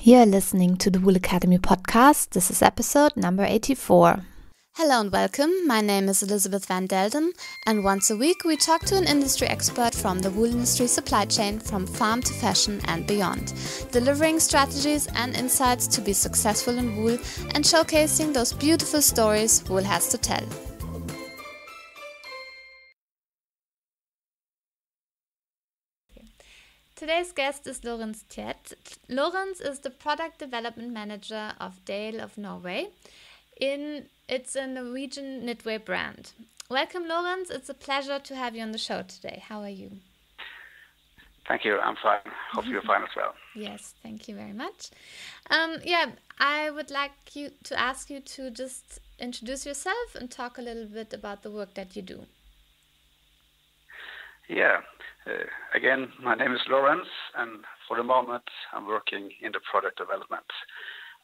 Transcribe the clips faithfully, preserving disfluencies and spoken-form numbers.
You're listening to the Wool Academy Podcast. This is episode number eighty-four. Hello and welcome. My name is Elisabeth van Delden, and once a week we talk to an industry expert from the wool industry supply chain, from farm to fashion and beyond, delivering strategies and insights to be successful in wool and showcasing those beautiful stories wool has to tell. Today's guest is Lorents Tvedt. Lorents is the product development manager of Dale of Norway. In it's a Norwegian knitwear brand. Welcome, Lorents. It's a pleasure to have you on the show today. How are you? Thank you. I'm fine. Hope you're fine as well. Yes, thank you very much. Um, yeah, I would like you to ask you to just introduce yourself and talk a little bit about the work that you do. Yeah. Uh, again, my name is Lorents, and for the moment, I'm working in the product development.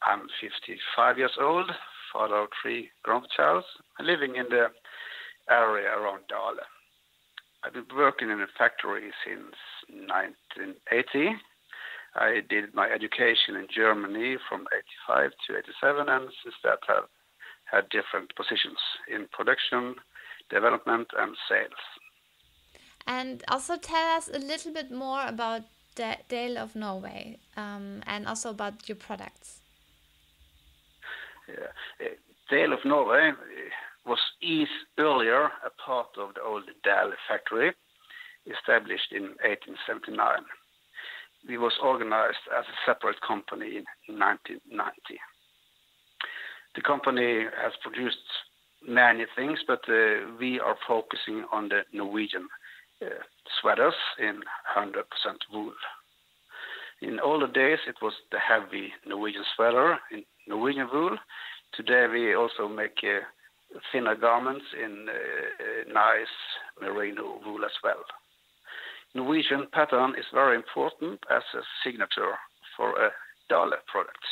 I'm fifty-five years old, father of three grandchilds, and living in the area around Dale. I've been working in a factory since nineteen eighty. I did my education in Germany from eighty-five to eighty-seven, and since that I've had different positions in production, development, and sales. And also tell us a little bit more about the Dale of Norway, um, and also about your products. Yeah. Dale of Norway was earlier a part of the old Dale factory, established in eighteen seventy-nine. It was organized as a separate company in nineteen ninety. The company has produced many things, but uh, we are focusing on the Norwegian Uh, sweaters in one hundred percent wool. In older days, it was the heavy Norwegian sweater in Norwegian wool. Today, we also make uh, thinner garments in uh, nice merino wool as well. Norwegian pattern is very important as a signature for a Dale product.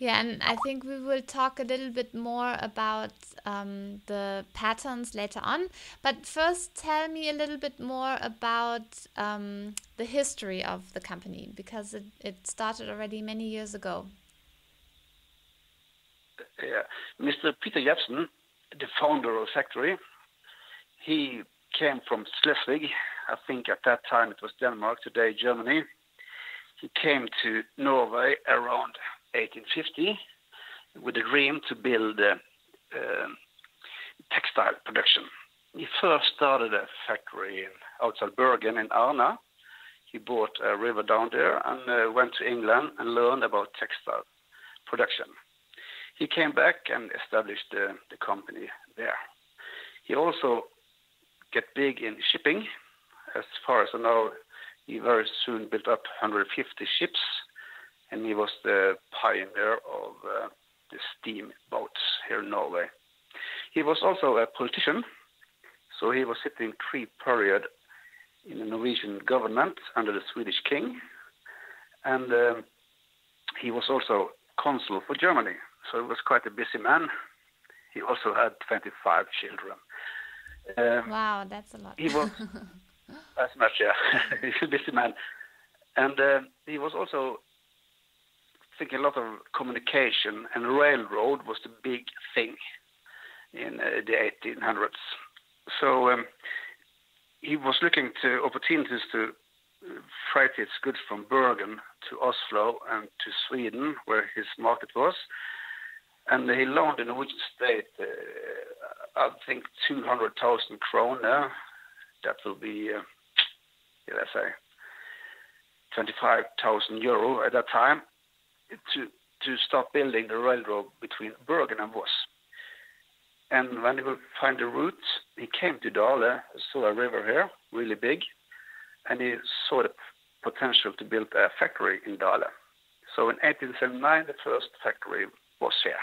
Yeah, and I think we will talk a little bit more about um, the patterns later on. But first, tell me a little bit more about um, the history of the company, because it, it started already many years ago. Yeah, Mister Peter Jebsen, the founder of the factory, he came from Schleswig. I think at that time it was Denmark, today Germany. He came to Norway around eighteen fifty with a dream to build uh, uh, textile production. He first started a factory outside Bergen in Arna. He bought a river down there and uh, went to England and learned about textile production. He came back and established uh, the company there. He also got big in shipping. As far as I know, he very soon built up one hundred fifty ships, and he was the pioneer of uh, the steamboats here in Norway. He was also a politician, so he was sitting three periods in the Norwegian government under the Swedish king, and uh, he was also consul for Germany, so he was quite a busy man. He also had twenty-five children. Um, wow, that's a lot. He was, that's much, yeah. He's a busy man. And uh, he was also... I think a lot of communication, and railroad was the big thing in uh, the eighteen hundreds. So um, he was looking to opportunities to freight his goods from Bergen to Oslo and to Sweden, where his market was. And he loaned the Norwegian state, uh, I think, two hundred thousand kroner. That will be, uh, let's say, twenty-five thousand euro at that time, to to start building the railroad between Bergen and Voss. And when he would find the route, he came to Dale, saw a river here, really big, and he saw the potential to build a factory in Dale. So in eighteen seventy-nine, the first factory was here.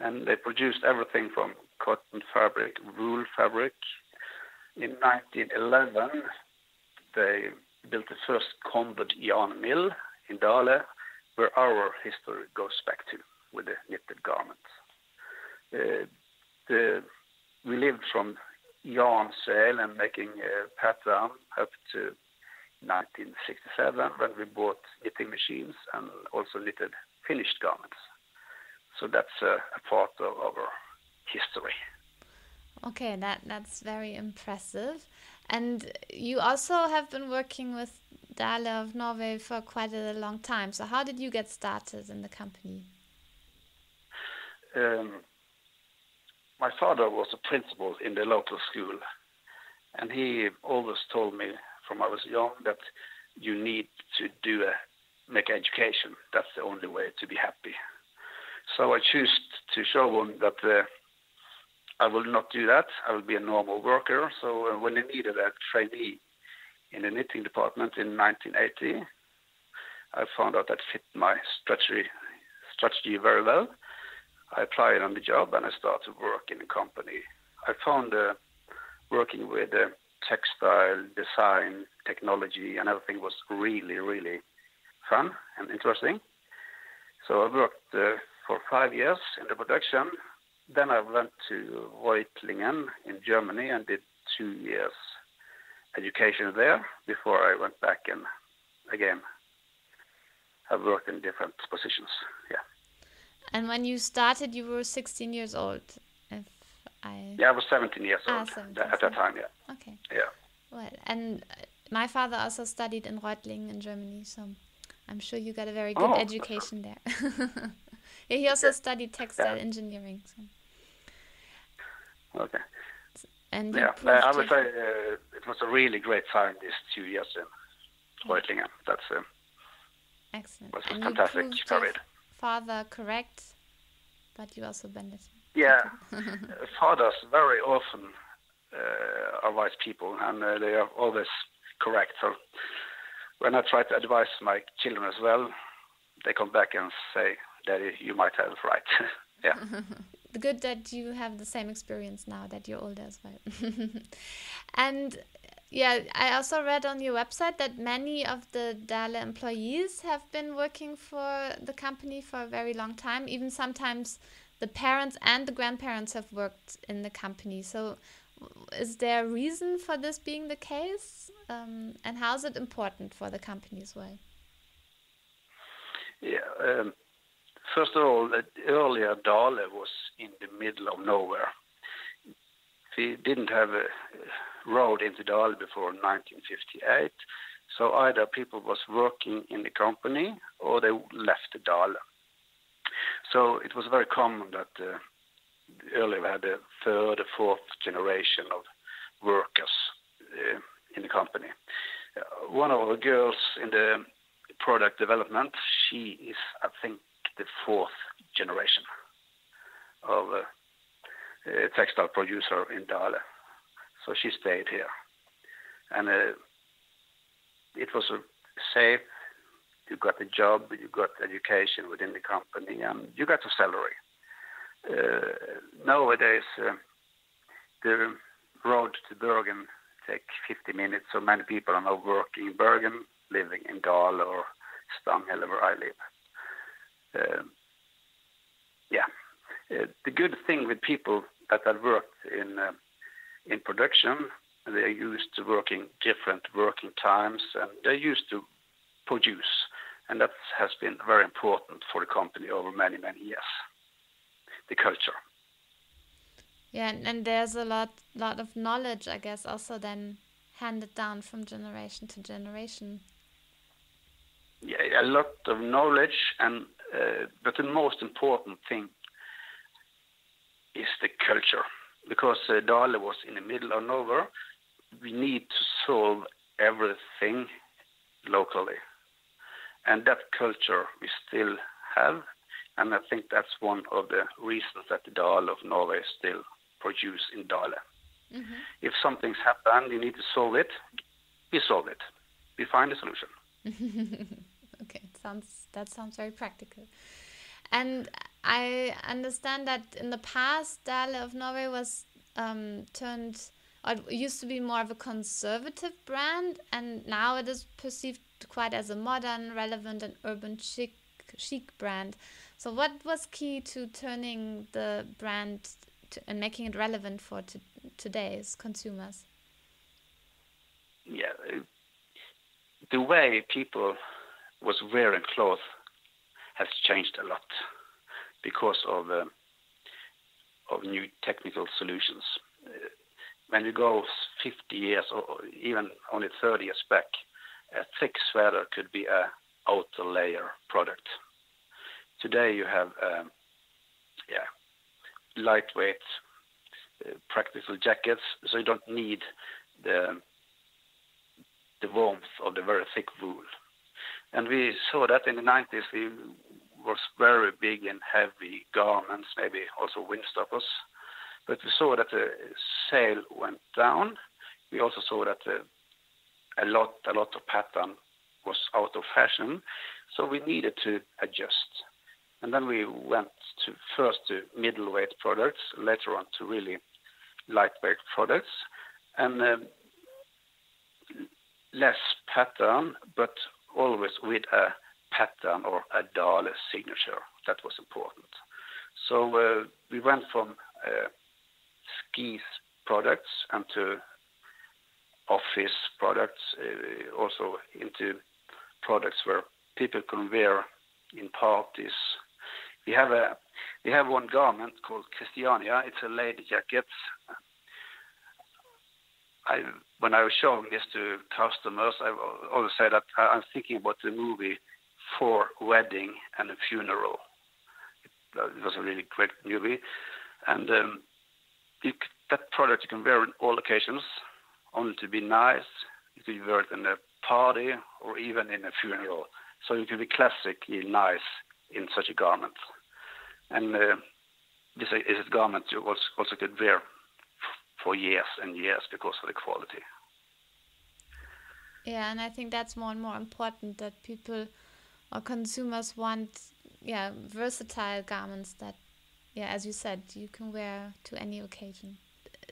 And they produced everything from cotton fabric, wool fabric. In nineteen eleven, they built the first combat yarn mill in Dale, where our history goes back to, with the knitted garments. Uh, the, we lived from yarn sale and making a pattern up to nineteen sixty-seven when we bought knitting machines and also knitted finished garments. So that's a, a part of our history. Okay, that, that's very impressive. And you also have been working with Dale of Norway for quite a long time. So how did you get started in the company? Um, my father was a principal in the local school, and he always told me from I was young that you need to do a, make education. That's the only way to be happy. So I chose to show him that uh, I will not do that. I will be a normal worker. So uh, when they needed a trainee in the knitting department in nineteen eighty, I found out that fit my strategy, strategy very well. I applied on the job and I started work in the company. I found uh, working with uh, textile, design, technology and everything was really, really fun and interesting. So I worked uh, for five years in the production. Then I went to Reutlingen in Germany and did two years education there before I went back and again I worked in different positions. Yeah. And when you started, you were sixteen years old. If I yeah, I was seventeen years ah, old seventeen, at that time. Yeah. Okay. Yeah. Well, and my father also studied in Reutlingen in Germany, so I'm sure you got a very good oh, education there. Yeah, he also studied textile yeah. engineering. So. Okay. And yeah, uh, I would say uh, it was a really great time these two years in Reutlingen. Okay. That's um, excellent. Was a and fantastic you period. Father, correct, but you also benefited. Yeah, fathers very often uh, are wise people, and uh, they are always correct. So when I try to advise my children as well, they come back and say, "Daddy, you might have it right." Yeah. Good that you have the same experience now that you're older as well. And yeah, I also read on your website that many of the Dale employees have been working for the company for a very long time. Even sometimes the parents and the grandparents have worked in the company. So is there a reason for this being the case? Um, and how is it important for the company as well? Yeah, um, first of all, earlier Dale was in the middle of nowhere. We didn't have a road into Dale before nineteen fifty-eight, so either people was working in the company or they left the Dale. So it was very common that uh, earlier we had a third or fourth generation of workers uh, in the company. Uh, one of the girls in the product development, she is, I think, the fourth generation of uh, a textile producer in Dale. So she stayed here. And uh, it was uh, safe. You got a job, you got education within the company, and you got a salary. Uh, nowadays, uh, the road to Bergen takes fifty minutes, so many people are now working in Bergen, living in Dale or Stanghelle, where I live. Uh, yeah. Uh, the good thing with people that have worked in uh, in production, they're used to working different working times, and they're used to produce, and that has been very important for the company over many, many years. The culture. Yeah, and, and there's a lot, lot of knowledge, I guess, also then handed down from generation to generation. Yeah, a lot of knowledge, and uh, but the most important thing is the culture. Because uh, Dale was in the middle of nowhere, we need to solve everything locally. And that culture we still have, and I think that's one of the reasons that the Dale of Norway still produce in Dale. Mm-hmm. If something's happened, you need to solve it, we solve it. We find a solution. Okay, it sounds, that sounds very practical. And I understand that in the past, Dale of Norway was um, turned, or it used to be more of a conservative brand, and now it is perceived quite as a modern, relevant, and urban chic, chic brand. So what was key to turning the brand to, and making it relevant for to, today's consumers? Yeah, the way people was wearing clothes has changed a lot because of uh, of new technical solutions. Uh, when you go fifty years or even only thirty years back, a thick sweater could be a outer layer product. Today you have um, yeah, lightweight, uh, practical jackets, so you don't need the the warmth of the very thick wool. And we saw that in the nineties, we was very big in heavy garments, maybe also windstoppers. But we saw that the sale went down. We also saw that the, a lot, a lot of pattern was out of fashion. So we needed to adjust. And then we went to first to middleweight products, later on to really lightweight products, and um, less pattern, but always with a pattern or a Dale signature. That was important. So uh, we went from uh, skis products and to office products, uh, also into products where people can wear in parties. We have a we have one garment called Christiania. It's a lady jacket. I, when I was showing this to customers, I always say that I'm thinking about the movie For Wedding and a Funeral. It was a really great movie. And um, you, that product you can wear on all occasions, only to be nice. You can wear it in a party or even in a funeral. So you can be classically nice in such a garment. And uh, this is a garment you also, also could wear for years and years because of the quality. Yeah, and I think that's more and more important, that people or consumers want, yeah, versatile garments that, yeah, as you said, you can wear to any occasion.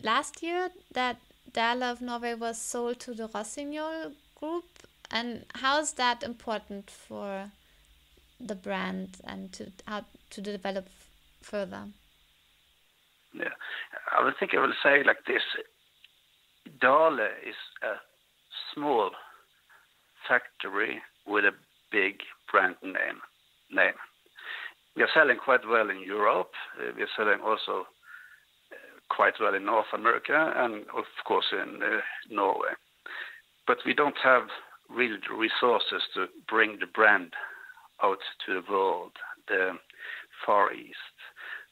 Last year, that Dale of Norway was sold to the Rossignol Group, and how is that important for the brand and to how to develop further? Yeah, I would think I will say like this. Dale is a small factory with a big brand name. name. We are selling quite well in Europe. Uh, we are selling also uh, quite well in North America and, of course, in uh, Norway. But we don't have real resources to bring the brand out to the world, the Far East.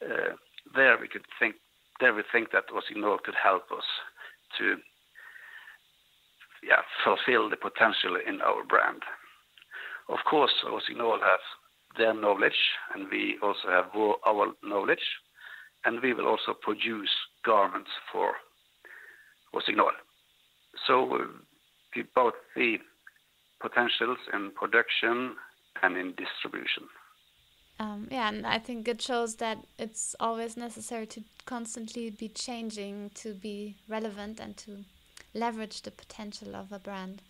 Uh, There we could think. There we think that Rossignol could help us to, yeah, fulfill the potential in our brand. Of course, Rossignol has their knowledge, and we also have our knowledge, and we will also produce garments for Rossignol. So uh, we both see potentials in production and in distribution. Um, yeah, and I think it shows that it's always necessary to constantly be changing, to be relevant and to leverage the potential of a brand.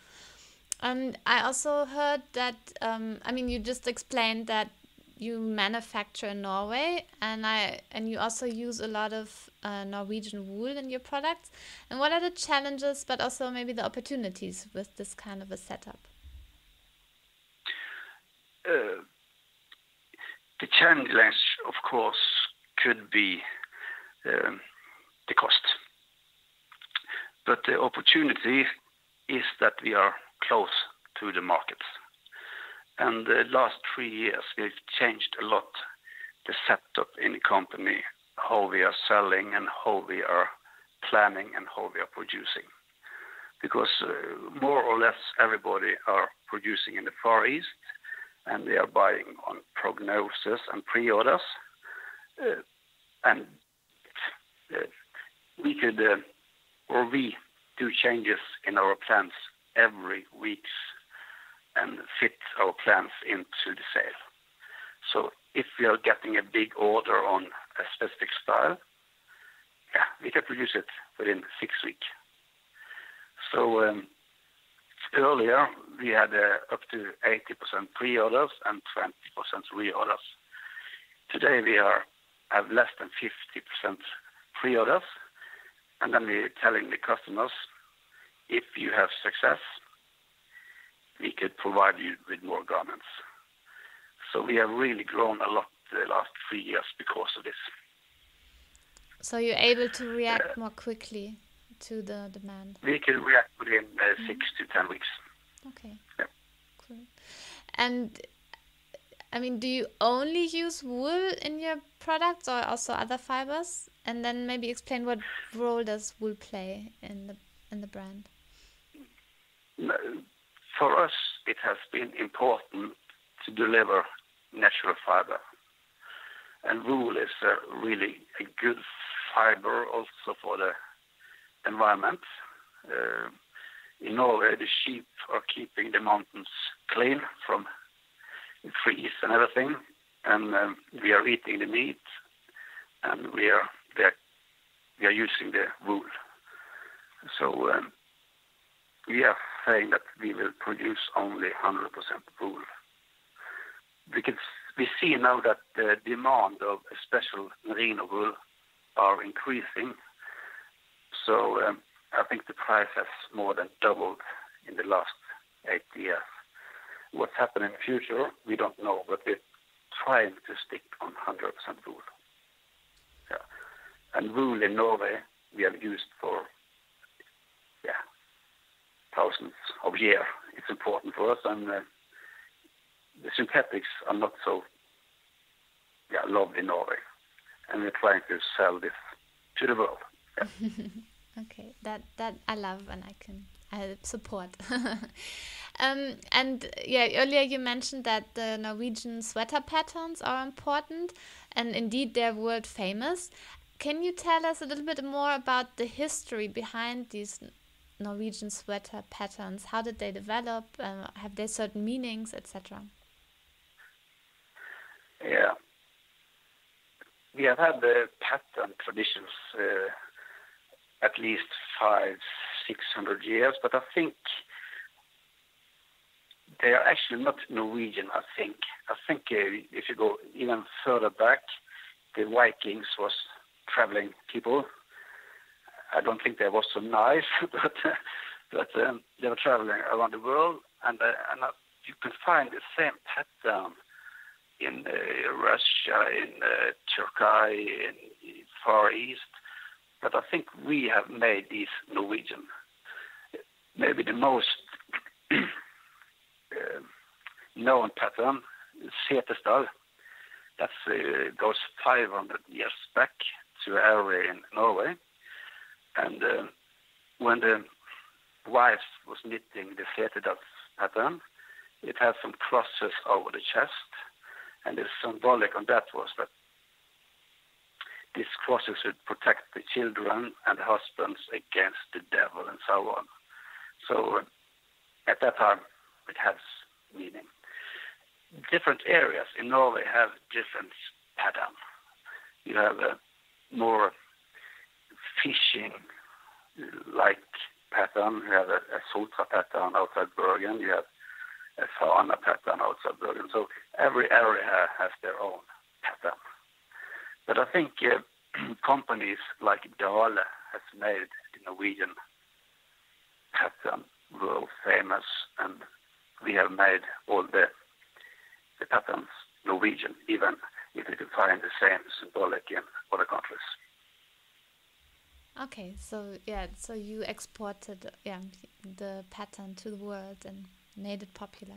And I also heard that, um, I mean, you just explained that you manufacture in Norway, and I and you also use a lot of uh, Norwegian wool in your products. And what are the challenges, but also maybe the opportunities with this kind of a setup? Uh. The challenge, of course, could be um, the cost. But the opportunity is that we are close to the market. And the last three years, we've changed a lot the setup in the company, how we are selling and how we are planning and how we are producing. Because uh, more or less everybody are producing in the Far East, and they are buying on prognosis and pre-orders. Uh, and uh, we could, uh, or we do changes in our plans every week and fit our plans into the sale. So if we are getting a big order on a specific style, yeah, we can produce it within six weeks. So, um, earlier, we had uh, up to eighty percent pre-orders and twenty percent reorders. Today, we are have less than fifty percent pre-orders. And then we're telling the customers, if you have success, we could provide you with more garments. So we have really grown a lot the last three years because of this. So you're able to react uh, more quickly to the demand? We can react within uh, mm-hmm. six to ten weeks. Okay. Yeah. Cool. And, I mean, do you only use wool in your products or also other fibers? And then maybe explain what role does wool play in the in the brand? For us, it has been important to deliver natural fiber. And wool is a really a good fiber also for the environment. Uh, in Norway, the sheep are keeping the mountains clean from trees and everything. And um, we are eating the meat, and we are they are, we are using the wool. So um, we are saying that we will produce only one hundred percent wool. We can we see now that the demand of special merino wool are increasing. So um, I think the price has more than doubled in the last eight years. What's happening in the future, we don't know, but we're trying to stick on one hundred percent wool. Yeah. And wool in Norway we have used for yeah thousands of years. It's important for us, and uh, the synthetics are not so yeah, loved in Norway, and we're trying to sell this to the world. Yeah. Okay, that that I love and I can I support. um, and yeah, earlier you mentioned that the Norwegian sweater patterns are important, and indeed they're world famous. Can you tell us a little bit more about the history behind these Norwegian sweater patterns? How did they develop? Um, have they certain meanings, et cetera? Yeah, we have had the pattern traditions uh, at least five, six hundred years, but I think they are actually not Norwegian. I think I think uh, if you go even further back, the Vikings was traveling people. I don't think they were so nice, but uh, but um, they were traveling around the world, and uh, and uh, you can find the same pattern in uh, Russia, in uh, Turkey, in the Far East. But I think we have made these Norwegian. Maybe the most uh, known pattern, Setesdal, that uh, goes five hundred years back to an area in Norway. And uh, when the wife was knitting the Setesdal pattern, it had some crosses over the chest. And the symbolic on that was that these crosses would protect the children and the husbands against the devil and so on. So uh, at that time, it has meaning. Different areas in Norway have different patterns. You have a more fishing-like pattern. You have a, a Sotra pattern outside Bergen. You have a Sauna pattern outside Bergen. So every area has their own pattern. But I think uh, companies like Dale has made the Norwegian pattern world famous, and we have made all the the patterns Norwegian, even if you can find the same symbolic in other countries. Okay, so yeah, so you exported yeah the pattern to the world and made it popular.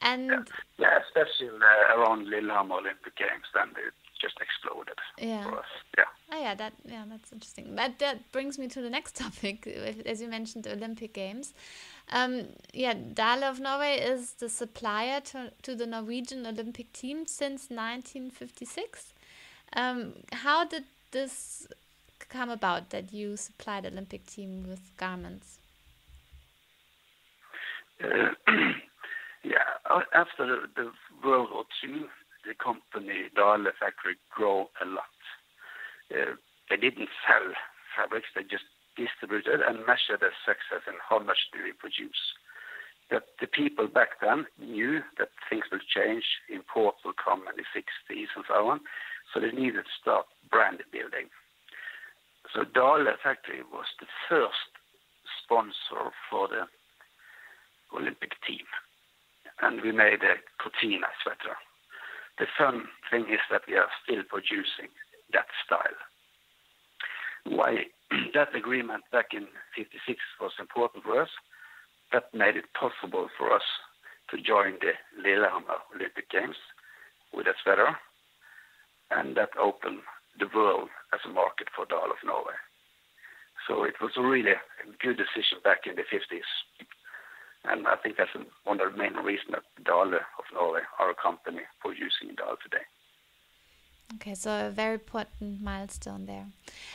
And yeah, yeah especially uh, around Lillehammer Olympic Games, then it just exploded yeah. for us. Yeah. Oh yeah, that yeah, that's interesting. That that brings me to the next topic, as you mentioned, the Olympic Games. Um, yeah, Dale of Norway is the supplier to to the Norwegian Olympic team since nineteen fifty-six. Um, how did this come about that you supplied the Olympic team with garments? Uh, yeah, after the, the World War Two, the company Dale factory grew a lot. Uh, they didn't sell fabrics; they just distributed and measured their success and how much do we produce. But the people back then knew that things will change, import will come in the sixties and so on, so they needed to start brand building. So Dale factory was the first sponsor for the Olympic team. And we made a Cortina sweater. The fun thing is that we are still producing that style. Why that agreement back in fifty-six was important for us, that made it possible for us to join the Lillehammer Olympic Games with a sweater, and that opened the world as a market for Dale of Norway. So it was really a good decision back in the fifties. And I think that's one of the main reasons that Dale of Norway are a company producing Dale today. Okay, so a very important milestone there.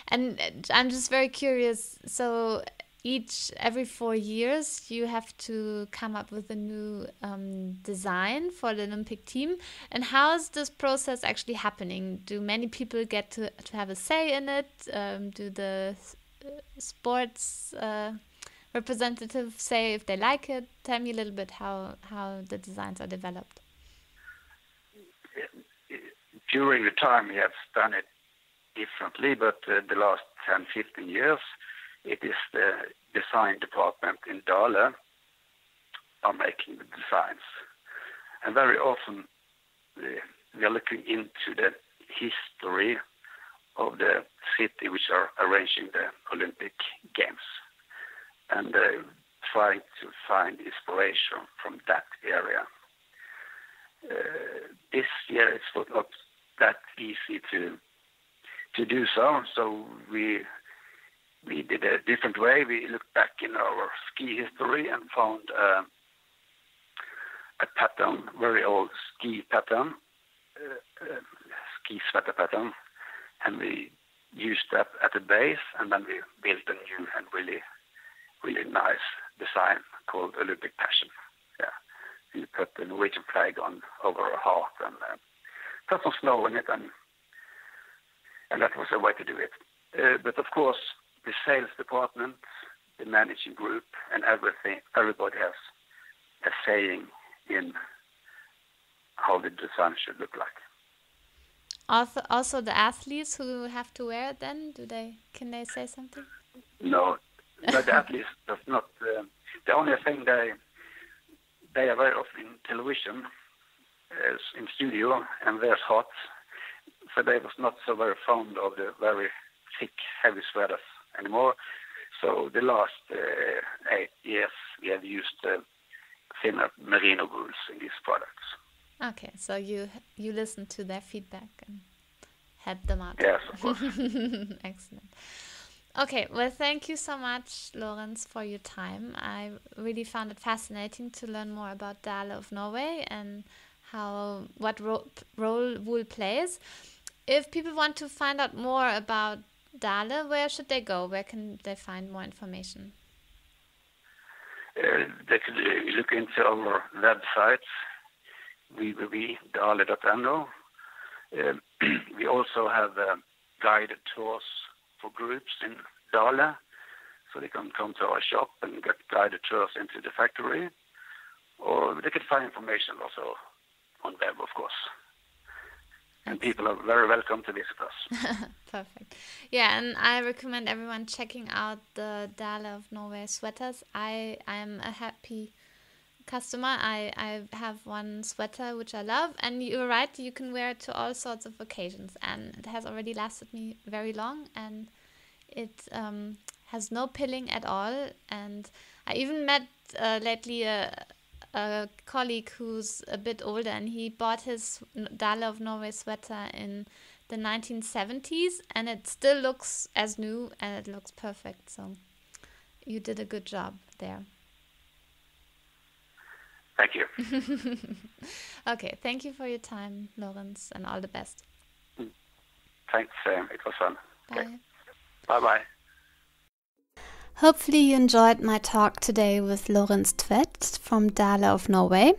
And I'm just very curious. So each, every four years, you have to come up with a new um, design for the Olympic team. And how is this process actually happening? Do many people get to, to have a say in it? Um, do the sports uh, representative say if they like it? Tell me a little bit how, how the designs are developed. During the time we have done it differently, but uh, the last ten, fifteen years, it is the design department in Dale are making the designs. And very often uh, we are looking into the history of the city which are arranging the Olympic Games, and uh, trying to find inspiration from that area. Uh, this year it's not that easy to to do so, so we we did a different way. We looked back in our ski history and found uh, a pattern, very old ski pattern, uh, uh, ski sweater pattern, and we used that at the base, and then we built a new and really, really nice design called Olympic Passion. Yeah, we put the Norwegian flag on over a heart and uh, put some snow in it, and and that was a way to do it. Uh, but of course, the sales department, the managing group, and everything, everybody has a saying in how the design should look like. Also, also the athletes who have to wear it then, do they, can they say something? No, no the athletes does not. Uh, the only thing they they are very often in television, uh, in studio, and they're hot, so they was not so very fond of the very thick, heavy sweaters anymore. So the last uh, eight years we have used uh, thinner merino wools in these products. Okay, so you you listened to their feedback and had them out. Yes, of course. Excellent. Okay, well, thank you so much, Lorents, for your time. I really found it fascinating to learn more about Dale of Norway and how what ro role wool plays. If people want to find out more about Dale, where should they go? Where can they find more information? Uh, they could uh, look into our websites, w w w dot dale dot no. Um, we also have uh, guided tours for groups in Dale, so they can come to our shop and get guided tours into the factory, or they can find information also on web, of course. And people are very welcome to visit us. Perfect. Yeah, and I recommend everyone checking out the Dale of Norway sweaters. I am a happy customer. I, I have one sweater which I love, and you're right, you can wear it to all sorts of occasions, and it has already lasted me very long, and it um, has no pilling at all. And I even met uh, lately a a colleague who's a bit older, and he bought his Dale of Norway sweater in the nineteen seventies, and it still looks as new and it looks perfect. So you did a good job there. Thank you. Okay, thank you for your time, Lorents, and all the best. Thanks, Sam. It was fun. Bye. Okay. Bye-bye. Hopefully you enjoyed my talk today with Lorents Tvedt from Dale of Norway.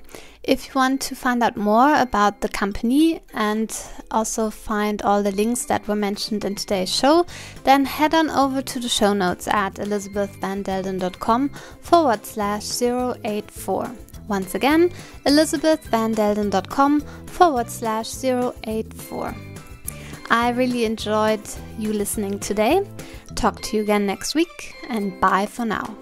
If you want to find out more about the company and also find all the links that were mentioned in today's show, then head on over to the show notes at elisabethvandelden.com forward slash 084. Once again, elisabethvandelden.com forward slash 084. I really enjoyed you listening today. Talk to you again next week, and bye for now.